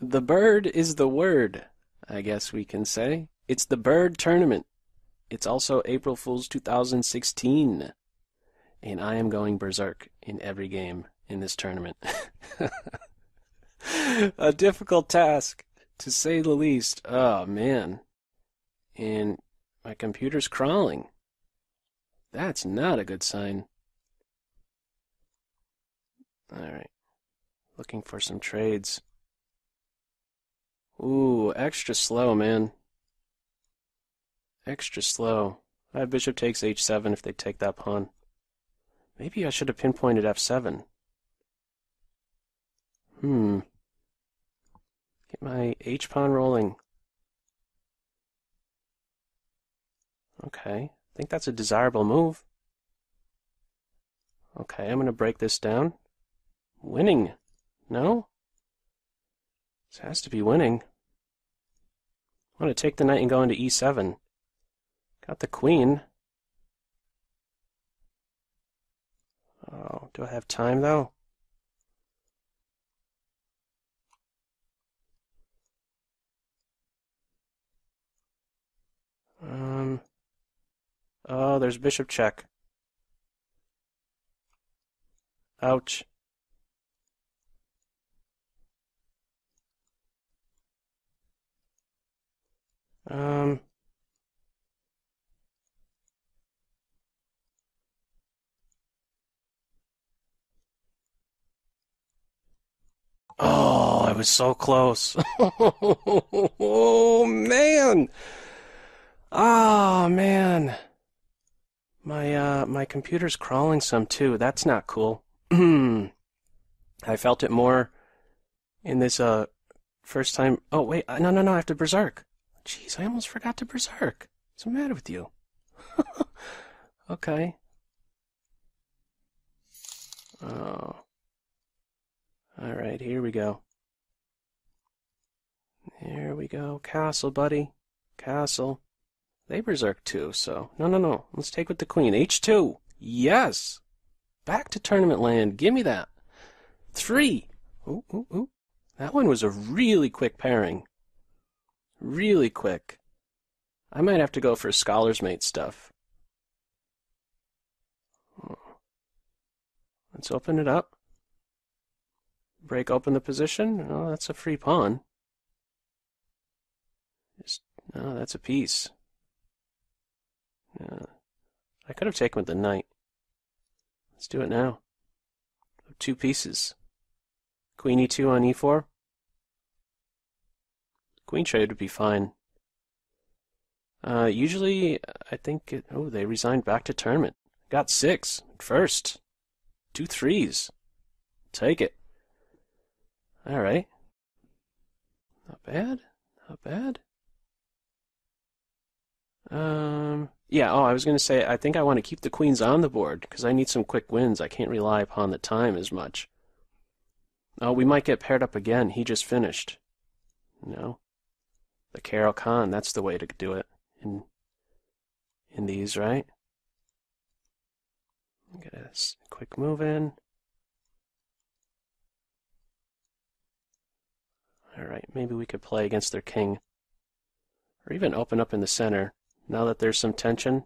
The bird is the word, I guess we can say. It's the Bird Tournament. It's also April Fool's 2016. And I am going berserk in every game in this tournament. A difficult task, to say the least. Oh, man. And my computer's crawling. That's not a good sign. Alright. Looking for some trades. Ooh, extra slow, man. Extra slow. My bishop takes h7 if they take that pawn. Maybe I should have pinpointed f7. Get my h-pawn rolling. Okay, I think that's a desirable move. Okay, I'm going to break this down. Winning. No? This has to be winning. I'm going to take the knight and go into e7. Got the queen. Oh, do I have time, though? Oh, there's bishop check. Ouch. Oh, I was so close. Oh, man. Oh, man. My computer's crawling some too. That's not cool. I felt it more in this first time. Oh wait, no, I have to berserk. Jeez, I almost forgot to berserk. What's the matter with you? Okay. Oh. All right, here we go. There we go. Castle, buddy. Castle. They berserk too, so... No. Let's take with the queen. H2. Yes! Back to tournament land. Give me that. 3. Ooh. That one was a really quick pairing. Really quick. I might have to go for Scholar's Mate stuff. Let's open it up. Break open the position. Oh, that's a free pawn. No, that's a piece. Yeah. I could have taken with the knight. Let's do it now. 2 pieces. Queen e2 on e4. Queen trade would be fine. Usually, I think... Oh, they resigned back to tournament. Got 6 at first. 2 threes. Take it. Alright. Not bad. Not bad. Yeah, I was going to say, I think I want to keep the queens on the board, because I need some quick wins. I can't rely upon the time as much. Oh, we might get paired up again. He just finished. No. The Carol Khan, that's the way to do it in these, right? Get a quick move in. Alright, maybe we could play against their king. Or even open up in the center. Now that there's some tension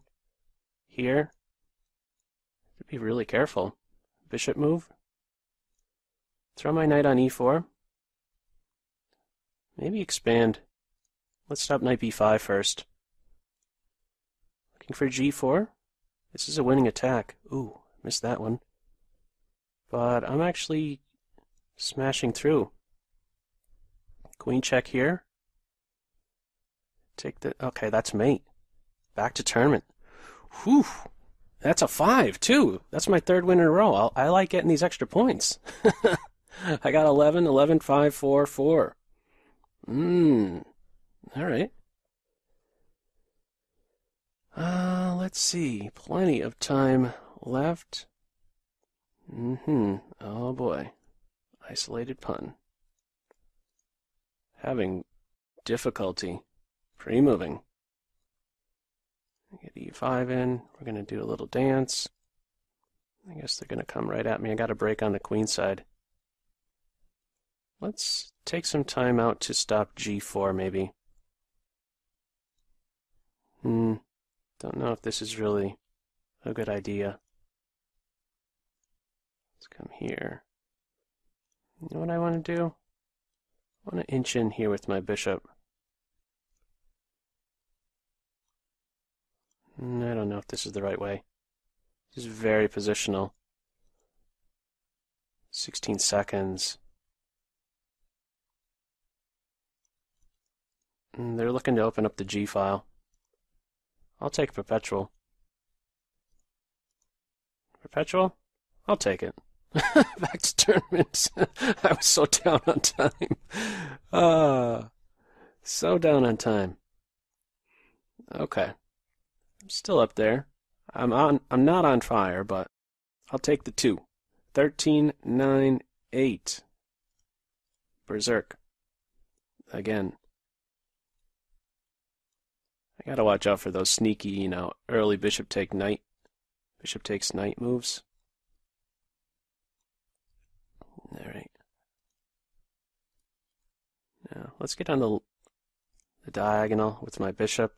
here, I have to be really careful. Bishop move. Throw my knight on e4. Maybe expand. Let's stop knight b5 first. Looking for g4. This is a winning attack. Ooh, missed that one. But I'm actually smashing through. Queen check here. Take the... Okay, that's mate. Back to tournament. Whew. That's a 5, too. That's my 3rd win in a row. I like getting these extra points. I got 11, 11, 5, 4, 4. Alright. Let's see. Plenty of time left. Oh, boy. Isolated pun. Having difficulty pre-moving. Get e5 in. We're going to do a little dance. I guess they're going to come right at me. I got a break on the queen side. Let's Take some time out to stop g4, maybe. Don't know if this is really a good idea. Let's come here. You know what I want to do? I want to inch in here with my bishop. I don't know if this is the right way. This is very positional. 16 seconds. And they're looking to open up the G file. I'll take perpetual. Perpetual? I'll take it. Back to tournaments. I was so down on time. So down on time. Okay. I'm still up there. I'm not on fire, but I'll take the 2. 13, 9, 8. Berserk. Again. I gotta watch out for those sneaky, you know, early bishop take knight. Bishop takes knight moves. Alright. Now let's get on the diagonal with my bishop.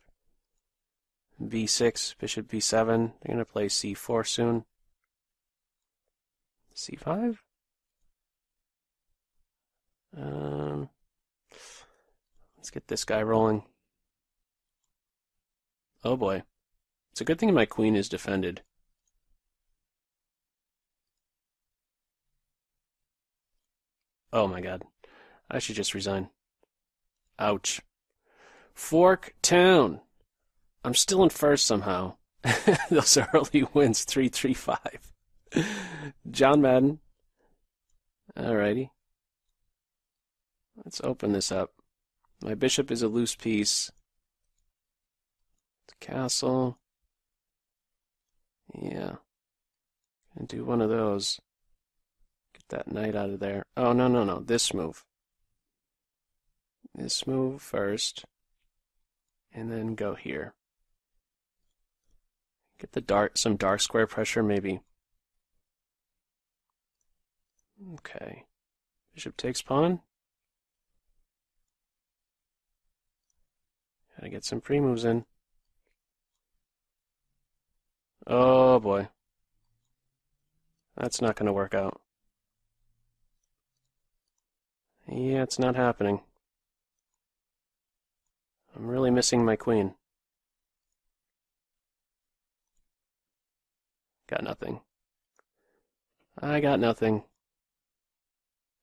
b6, bishop b7. They're going to play c4 soon. c5? Let's get this guy rolling. Oh boy. It's a good thing my queen is defended. Oh my god. I should just resign. Ouch. Fork town! I'm still in first somehow. Those early wins, 3-3-5. John Madden. Alrighty. Let's open this up. My bishop is a loose piece. The castle. Yeah. And do one of those. Get that knight out of there. Oh, no, no, no. This move. This move first. And then go here. Get the some dark square pressure, maybe. Okay. Bishop takes pawn. Gotta get some free moves in. Oh boy. That's not gonna work out. Yeah, it's not happening. I'm really missing my queen. Got nothing. I got nothing.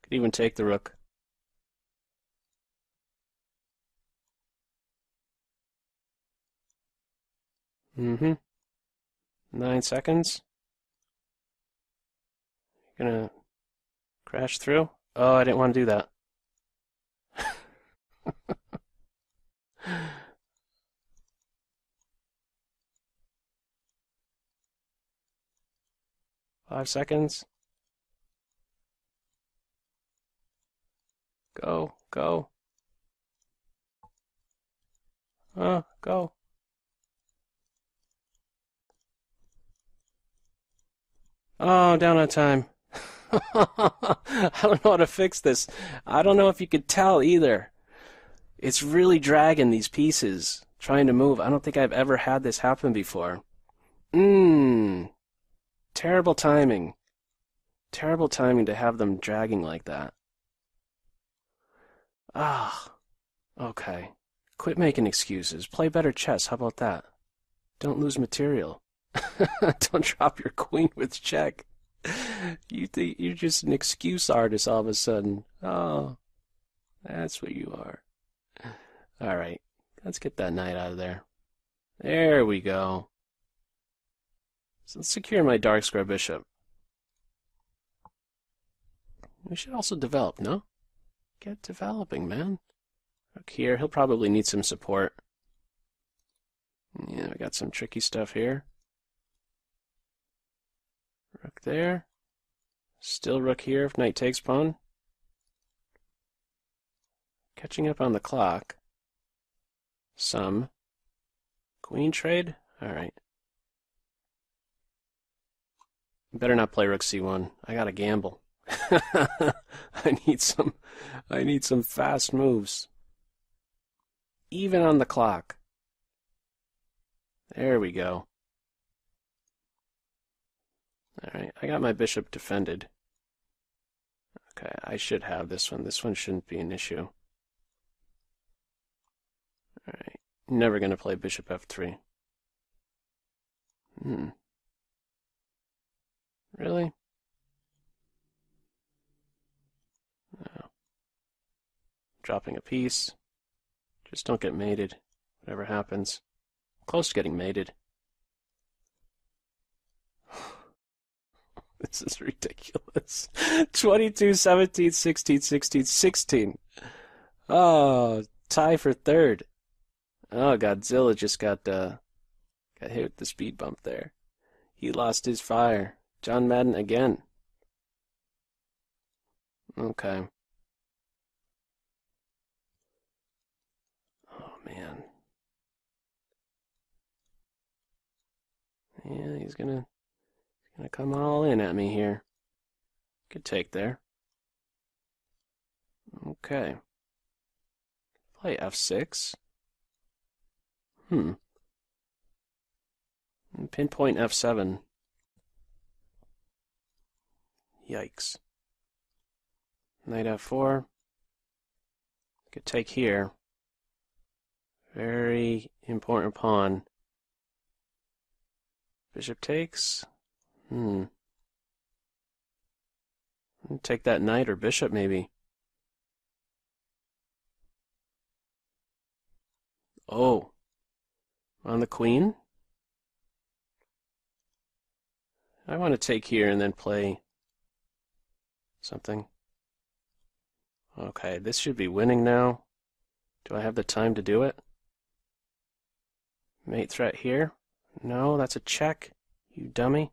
Could even take the rook. Mm-hmm. 9 seconds. Gonna crash through? Oh, I didn't want to do that. Five seconds. Go, go. Go. Oh, down on time. I don't know how to fix this. I don't know if you could tell either. It's really dragging these pieces, trying to move. I don't think I've ever had this happen before. Terrible timing. Terrible timing to have them dragging like that. Okay. Quit making excuses. Play better chess. How about that? Don't lose material. Don't drop your queen with check. You're just an excuse artist all of a sudden. Oh, that's what you are. Alright, let's get that knight out of there. There we go. So let's secure my dark square bishop. We should also develop, no? Get developing, man. Look here, he'll probably need some support. Yeah, we got some tricky stuff here. Rook there. Still rook here if knight takes pawn. Catching up on the clock. Some. Queen trade? Alright. Better not play rook c1. I gotta gamble. I need some fast moves. Even on the clock. There we go. Alright, I got my bishop defended. Okay, I should have this one. This one shouldn't be an issue. Alright, never going to play bishop f3. Really? No. Dropping a piece. Just don't get mated, whatever happens. Close to getting mated. This is ridiculous. 22, 17, 16, 16, 16. Oh, tie for third. Oh, Godzilla just got hit with the speed bump there. He lost his fire. John Madden again. Okay. Oh, man. Yeah, he's gonna come all in at me here. Good take there. Okay. Play f6. And pinpoint f7. Yikes. Knight f4. Good take here. Very important pawn. Bishop takes. Take that knight or bishop, maybe. Oh. On the queen? I want to take here and then play something. Okay, this should be winning now. Do I have the time to do it? Mate threat here. No, that's a check, you dummy.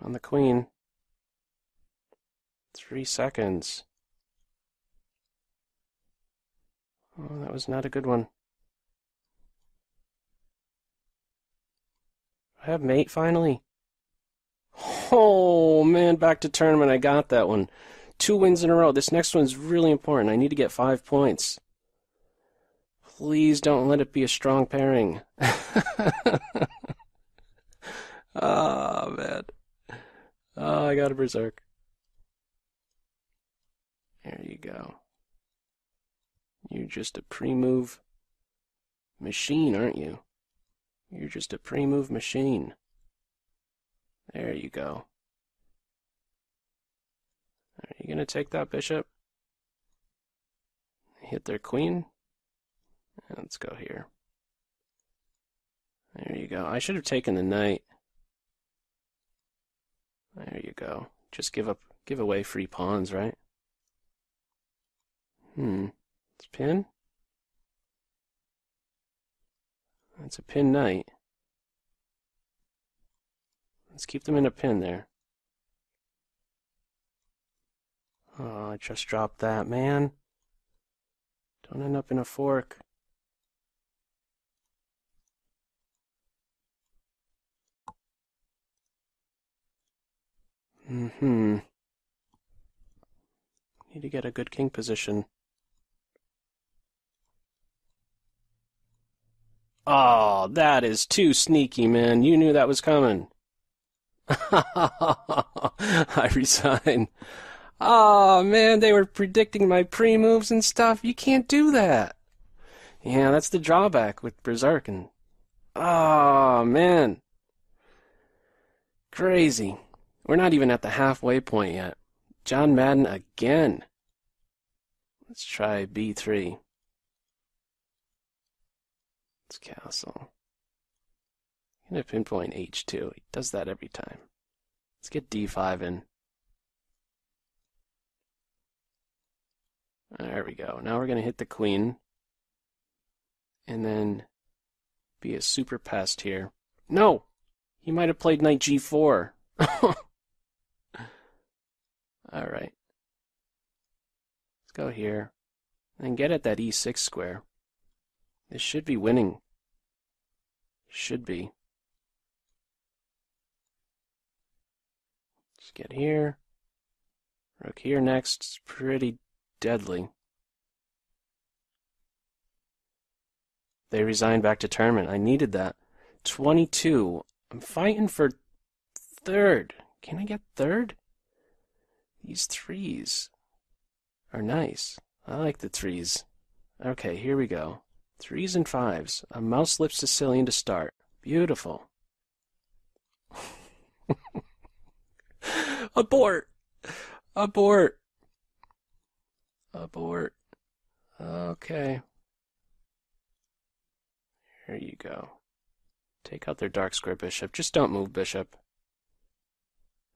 On the queen. 3 seconds. Oh, that was not a good one. I have mate finally. Oh, man, back to tournament. I got that one. 2 wins in a row. This next one's really important. I need to get 5 points. Please don't let it be a strong pairing. Oh, man. Oh, I got a berserk. There you go. You're just a pre-move machine, aren't you? You're just a pre-move machine. There you go. Are you going to take that bishop? Hit their queen. Let's go here. There you go. I should have taken the knight. There you go. Just give away free pawns, right? It's pin. That's a pin knight. Let's keep them in a pin there. Oh, I just dropped that, man. Don't end up in a fork. Need to get a good king position. Oh, that is too sneaky, man. You knew that was coming. I resign. Oh, man, they were predicting my pre-moves and stuff. You can't do that. Yeah, that's the drawback with Berserk. And, oh, man. Crazy. We're not even at the halfway point yet. John Madden again. Let's try b3. It's castle. I'm going to pinpoint h2. He does that every time. Let's get d5 in. There we go. Now we're going to hit the queen. And then be a super pest here. No! He might have played knight g4. Alright. Let's go here. And get at that e6 square. This should be winning. Should be. Let's get here. Rook here next. It's pretty deadly. They resigned back to tournament. I needed that. 22. I'm fighting for third. Can I get third? These threes are nice. I like the threes. Okay, here we go. Threes and fives. A mouse lips Sicilian to start. Beautiful. Abort! Abort! Abort. Okay. Here you go. Take out their dark square bishop. Just don't move, bishop.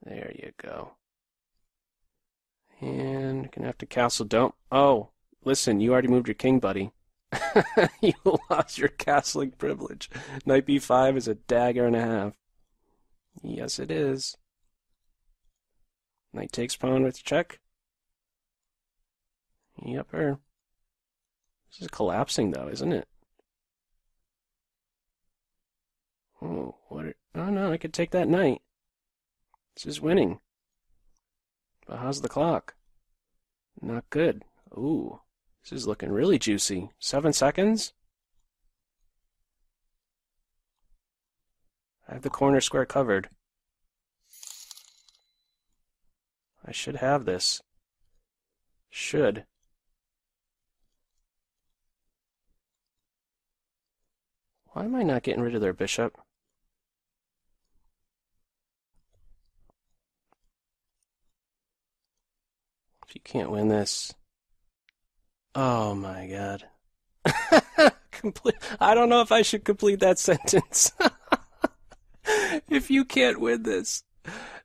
There you go. And gonna have to castle. Don't. Oh, listen, you already moved your king, buddy. You lost your castling privilege. Knight b5 is a dagger and a half. Yes, it is. Knight takes pawn with check. Yep, her. This is collapsing, though, isn't it? Oh, what? Oh no, I could take that knight. This is winning. But how's the clock? Not good. Ooh, this is looking really juicy. 7 seconds? I have the corner square covered. I should have this. Should. Why am I not getting rid of their bishop? You can't win this. Oh my god. I don't know if I should complete that sentence. If you can't win this,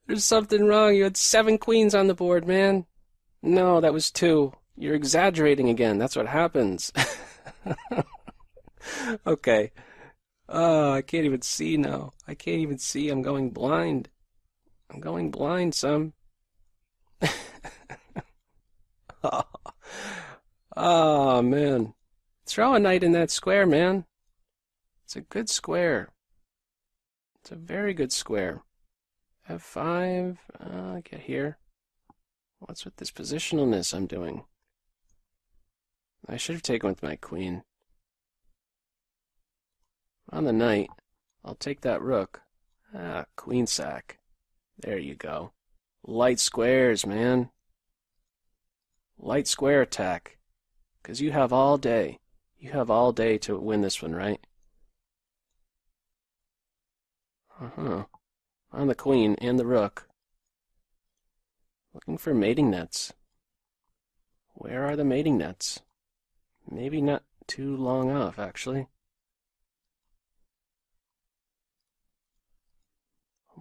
there's something wrong. You had 7 queens on the board, man. No, that was 2. You're exaggerating again. That's what happens. Okay. Oh, I can't even see now. I can't even see. I'm going blind. I'm going blind some. Oh, man. Throw a knight in that square, man. It's a good square. It's a very good square. F5. Get here. What's with this positionalness I'm doing? I should have taken with my queen. On the knight, I'll take that rook. Ah, queen sack. There you go. Light squares, man. Light square attack, because you have all day. You have all day to win this one, right? Uh-huh. On the queen and the rook. Looking for mating nets. Where are the mating nets? Maybe not too long off, actually.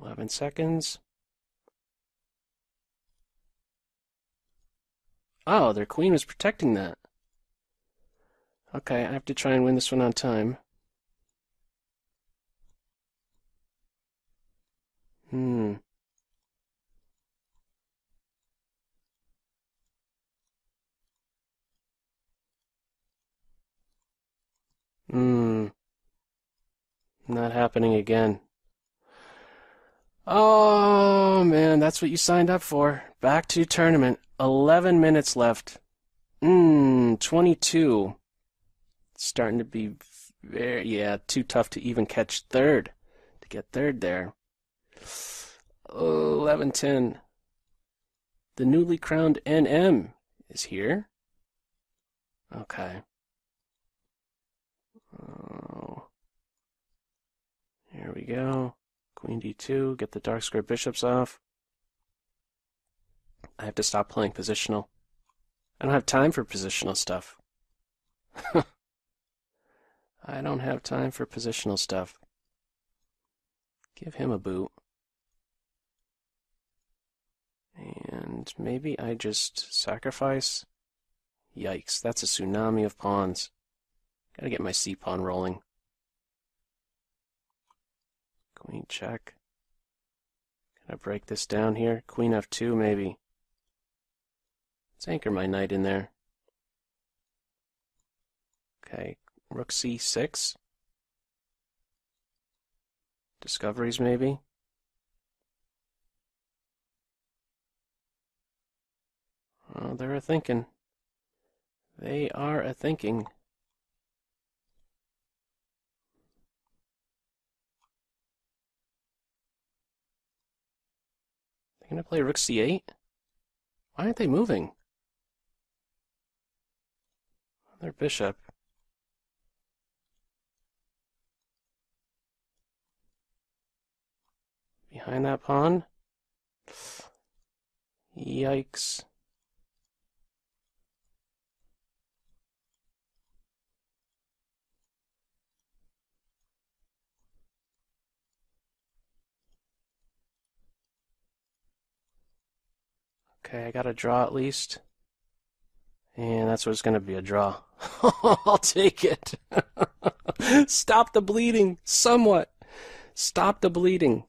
11 seconds. Oh, their queen was protecting that. Okay, I have to try and win this one on time. Not happening again. Oh, man, that's what you signed up for. Back to tournament. 11 minutes left. 22. It's starting to be very, too tough to even catch third. To get third there. Oh, 11-10. The newly crowned NM is here. Okay. Oh. Here we go. Queen d2, get the dark square bishops off. I have to stop playing positional. I don't have time for positional stuff. I don't have time for positional stuff. Give him a boot. And maybe I just sacrifice. Yikes, that's a tsunami of pawns. Gotta get my c-pawn rolling. Queen check. Can I break this down here? Queen f2 maybe. Let's anchor my knight in there. Okay, rook c6. Discoveries maybe. Oh, they're a-thinking. They are a-thinking. They're going to play rook c8? Why aren't they moving? Their bishop. Behind that pawn? Yikes. Okay, I got a draw at least. And that's what it's going to be, a draw. I'll take it. Stop the bleeding, somewhat. Stop the bleeding.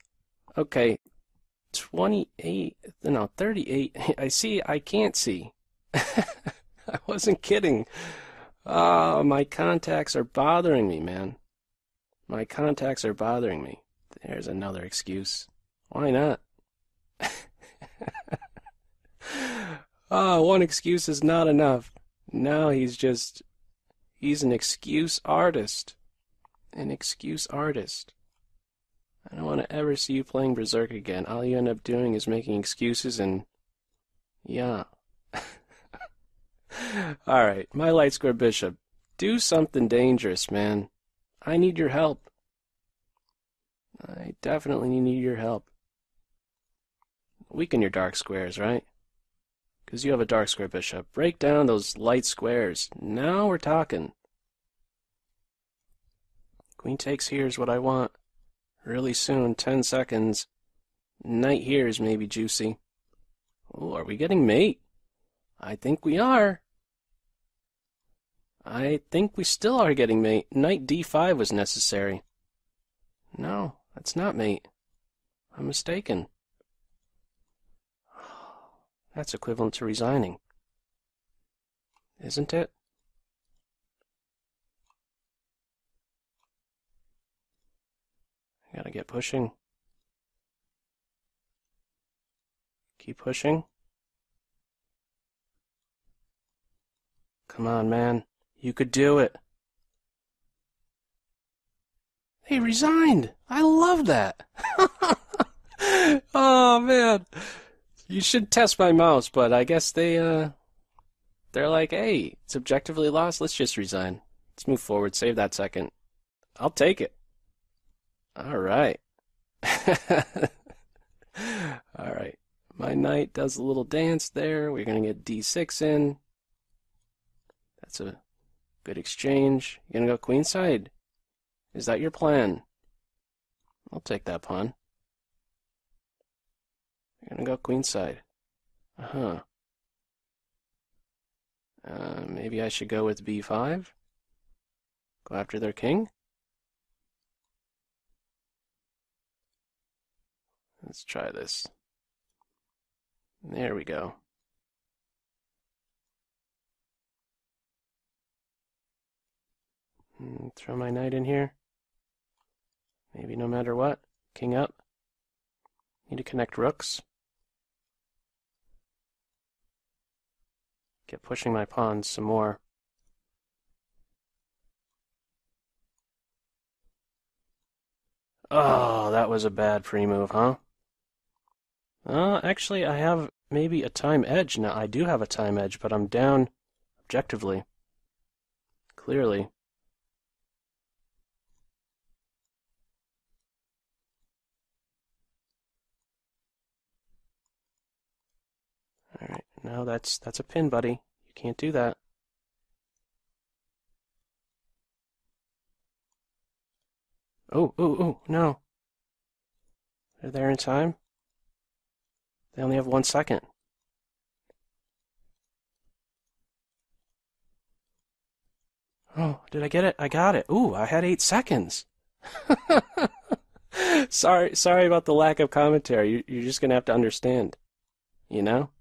Okay. 28, no, 38. I see, I can't see. I wasn't kidding. My contacts are bothering me, man. My contacts are bothering me. There's another excuse. Why not? Oh, one excuse is not enough. Now he's an excuse artist. An excuse artist. I don't want to ever see you playing Berserk again. All you end up doing is making excuses and... yeah. Alright, my light square bishop. Do something dangerous, man. I need your help. I definitely need your help. Weaken your dark squares, right? Because you have a dark square bishop. Break down those light squares. Now we're talking. Queen takes here is what I want. Really soon, 10 seconds. Knight here is maybe juicy. Oh, are we getting mate? I think we are. I think we still are getting mate. Knight d5 was necessary. No, that's not mate. I'm mistaken. That's equivalent to resigning. Isn't it? I gotta get pushing. Keep pushing. Come on, man. You could do it. He resigned. I love that. Oh, man. You should test my mouse, but I guess they're like, hey, it's objectively lost, let's just resign. Let's move forward, save that second. I'll take it. Alright. Alright. My knight does a little dance there. We're gonna get d6 in. That's a good exchange. You're gonna go queenside. Is that your plan? I'll take that pawn. Gonna go queenside. Uh-huh. Maybe I should go with b5? Go after their king? Let's try this. There we go. Throw my knight in here. Maybe no matter what. King up. Need to connect rooks. Get pushing my pawns some more. Oh, that was a bad free move, huh? Actually, I have maybe a time edge. Now, I do have a time edge, but I'm down objectively. Clearly. Alright, no, that's a pin, buddy. You can't do that. Oh, no. They're there in time. They only have 1 second. Oh, did I get it? I got it. Ooh, I had 8 seconds. Sorry about the lack of commentary. You're just going to have to understand. You know?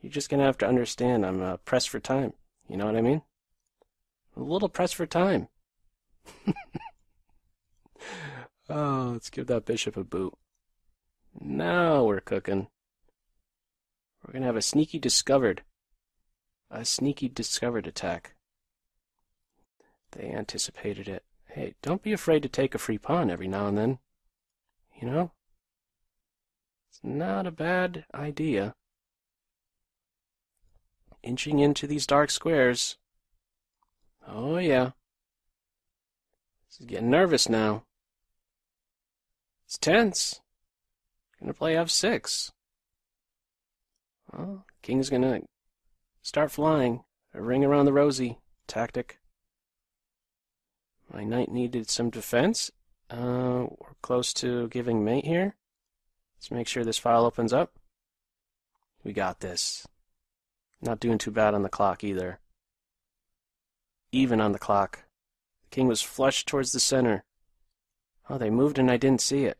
You're just going to have to understand I'm pressed for time. You know what I mean? A little pressed for time. Oh, let's give that bishop a boot. Now we're cooking. We're going to have a sneaky discovered. A sneaky discovered attack. They anticipated it. Hey, don't be afraid to take a free pawn every now and then. You know? It's not a bad idea. Inching into these dark squares. Oh, yeah. This is getting nervous now. It's tense. Gonna play f6. Well, king's gonna start flying. A ring around the rosy tactic. My knight needed some defense. We're close to giving mate here. Let's make sure this file opens up. We got this. Not doing too bad on the clock either. Even on the clock. The king was flushed towards the center. Oh, they moved and I didn't see it.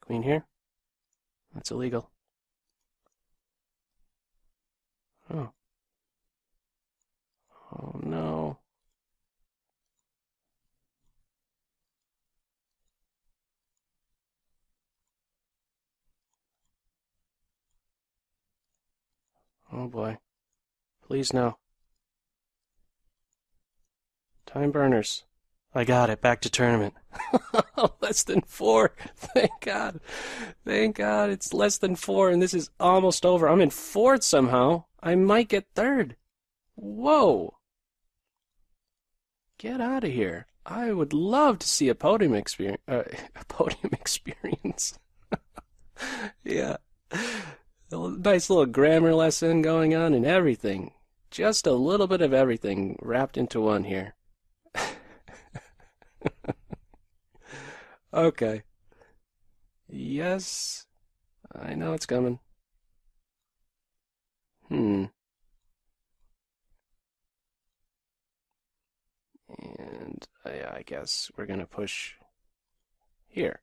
Queen here? That's illegal. Oh. Oh no. Oh boy. Please no. Time burners. I got it. Back to tournament. Less than 4. Thank God. Thank God it's less than 4 and this is almost over. I'm in 4th somehow. I might get 3rd. Whoa. Get out of here. I would love to see a podium experience. Yeah. Nice little grammar lesson going on and everything. Just a little bit of everything wrapped into one here. Okay. Yes. I know it's coming. And I guess we're going to push here.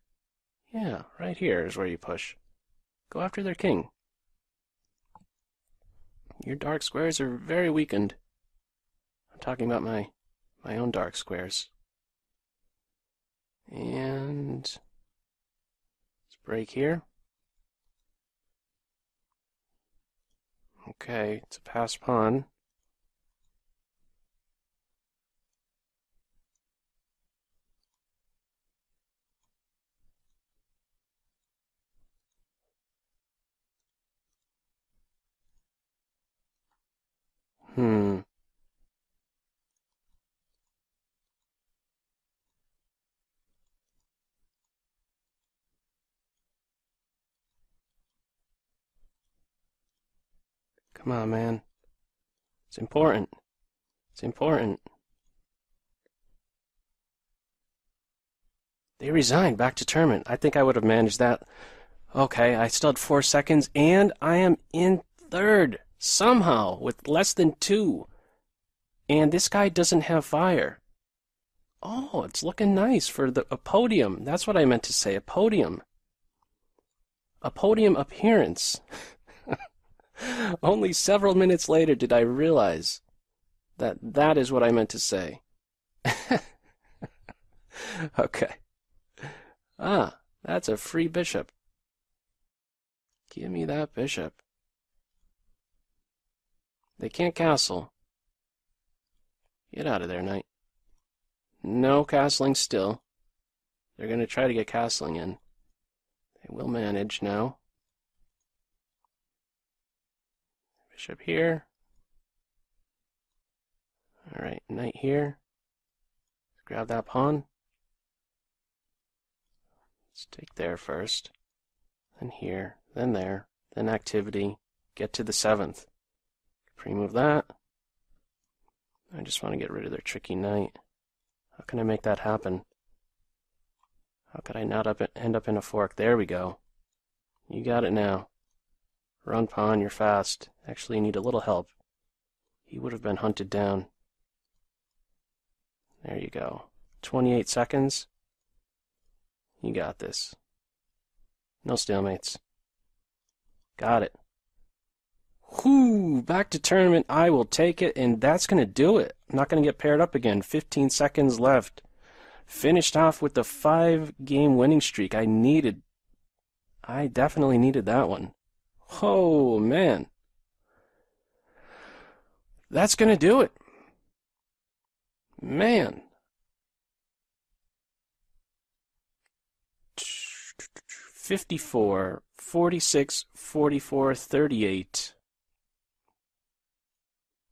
Yeah, right here is where you push. Go after their king. Your dark squares are very weakened. I'm talking about my own dark squares. And let's break here. Okay, it's a passed pawn. Come on, man. It's important. It's important. They resigned back to tournament. I think I would have managed that. Okay, I still had 4 seconds, and I am in 3rd. Somehow, with less than 2. And this guy doesn't have fire. Oh, it's looking nice for a podium. That's what I meant to say, a podium. A podium appearance. Only several minutes later did I realize that that is what I meant to say. Okay. Ah, that's a free bishop. Give me that bishop. They can't castle. Get out of there, knight. No castling still. They're going to try to get castling in. They will manage now. Bishop here. Alright, knight here. Let's grab that pawn. Let's take there first. Then here. Then there. Then activity. Get to the 7th. Pre-move that. I just want to get rid of their tricky knight. How can I make that happen? How could I not end up in a fork? There we go. You got it now. Run pawn, you're fast. Actually, you need a little help. He would have been hunted down. There you go. 28 seconds. You got this. No stalemates. Got it. Whoo! Back to tournament. I will take it, and that's going to do it. I'm not going to get paired up again. 15 seconds left. Finished off with the 5-game winning streak. I definitely needed that one. Oh, man. That's going to do it. Man. (54, 46, 44, 38,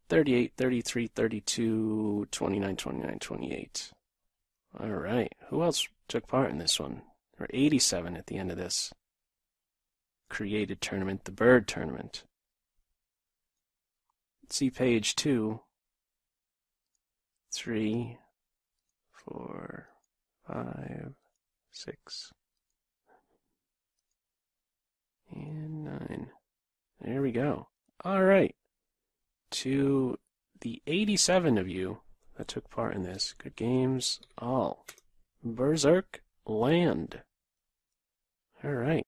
33, 32, 29, 28). All right. Who else took part in this one? There were 87 at the end of this created tournament, the Bird Tournament. See page 2, 3, 4, 5, 6, and 9. There we go. All right. To the 87 of you that took part in this, good games all. Berserk Land. All right.